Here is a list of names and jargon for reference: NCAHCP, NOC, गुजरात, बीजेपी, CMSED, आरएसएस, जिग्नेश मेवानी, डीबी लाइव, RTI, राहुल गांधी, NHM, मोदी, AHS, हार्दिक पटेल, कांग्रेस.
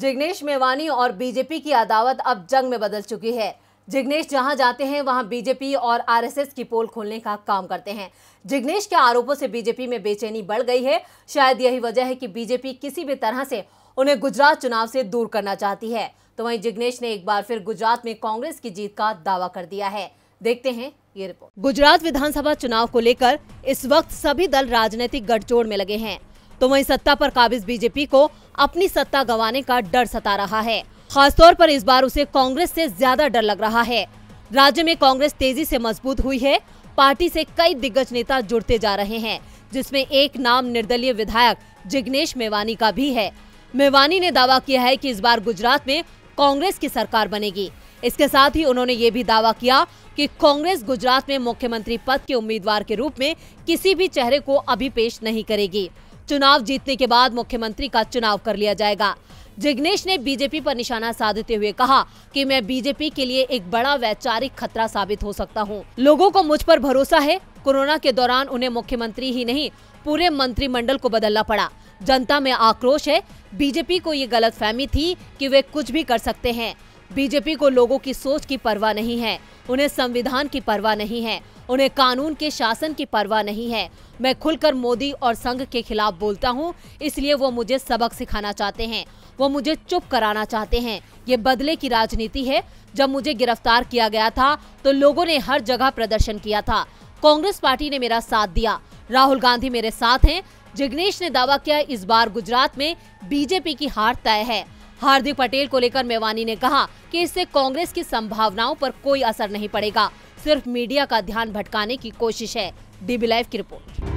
जिग्नेश मेवानी और बीजेपी की अदावत अब जंग में बदल चुकी है। जिग्नेश जहां जाते हैं वहां बीजेपी और आरएसएस की पोल खोलने का काम करते हैं। जिग्नेश के आरोपों से बीजेपी में बेचैनी बढ़ गई है। शायद यही वजह है कि बीजेपी किसी भी तरह से उन्हें गुजरात चुनाव से दूर करना चाहती है। तो वहीं जिग्नेश ने एक बार फिर गुजरात में कांग्रेस की जीत का दावा कर दिया है। देखते हैं ये रिपोर्ट। गुजरात विधानसभा चुनाव को लेकर इस वक्त सभी दल राजनीतिक गठजोड़ में लगे हैं, तो वहीं सत्ता पर काबिज बीजेपी को अपनी सत्ता गंवाने का डर सता रहा है। खासतौर पर इस बार उसे कांग्रेस से ज्यादा डर लग रहा है। राज्य में कांग्रेस तेजी से मजबूत हुई है। पार्टी से कई दिग्गज नेता जुड़ते जा रहे हैं, जिसमें एक नाम निर्दलीय विधायक जिग्नेश मेवानी का भी है। मेवानी ने दावा किया है कि इस बार गुजरात में कांग्रेस की सरकार बनेगी। इसके साथ ही उन्होंने ये भी दावा किया कि कांग्रेस गुजरात में मुख्यमंत्री पद के उम्मीदवार के रूप में किसी भी चेहरे को अभी पेश नहीं करेगी। चुनाव जीतने के बाद मुख्यमंत्री का चुनाव कर लिया जाएगा। जिग्नेश ने बीजेपी पर निशाना साधते हुए कहा कि मैं बीजेपी के लिए एक बड़ा वैचारिक खतरा साबित हो सकता हूं। लोगों को मुझ पर भरोसा है। कोरोना के दौरान उन्हें मुख्यमंत्री ही नहीं पूरे मंत्रिमंडल को बदलना पड़ा। जनता में आक्रोश है। बीजेपी को ये गलतफहमी थी कि वे कुछ भी कर सकते हैं। बीजेपी को लोगों की सोच की परवाह नहीं है, उन्हें संविधान की परवाह नहीं है, उन्हें कानून के शासन की परवाह नहीं है। मैं खुलकर मोदी और संघ के खिलाफ बोलता हूं, इसलिए वो मुझे सबक सिखाना चाहते हैं, वो मुझे चुप कराना चाहते हैं। ये बदले की राजनीति है। जब मुझे गिरफ्तार किया गया था तो लोगों ने हर जगह प्रदर्शन किया था। कांग्रेस पार्टी ने मेरा साथ दिया। राहुल गांधी मेरे साथ हैं। जिग्नेश ने दावा किया इस बार गुजरात में बीजेपी की हार तय है। हार्दिक पटेल को लेकर मेवानी ने कहा कि इससे कांग्रेस की संभावनाओं पर कोई असर नहीं पड़ेगा, सिर्फ मीडिया का ध्यान भटकाने की कोशिश है। डीबी लाइव की रिपोर्ट।